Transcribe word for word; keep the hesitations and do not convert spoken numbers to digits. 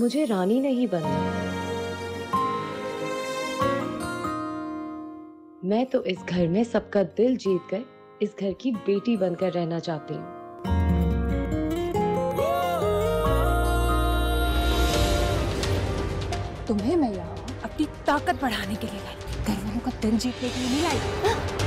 मुझे रानी नहीं बनना। मैं तो इस घर में सबका दिल जीत कर इस घर की बेटी बनकर रहना चाहती हूँ। तुम्हें मैं यहाँ अपनी ताकत बढ़ाने के लिए लाई, गरीबों का दिल जीतने के लिए नहीं लाई।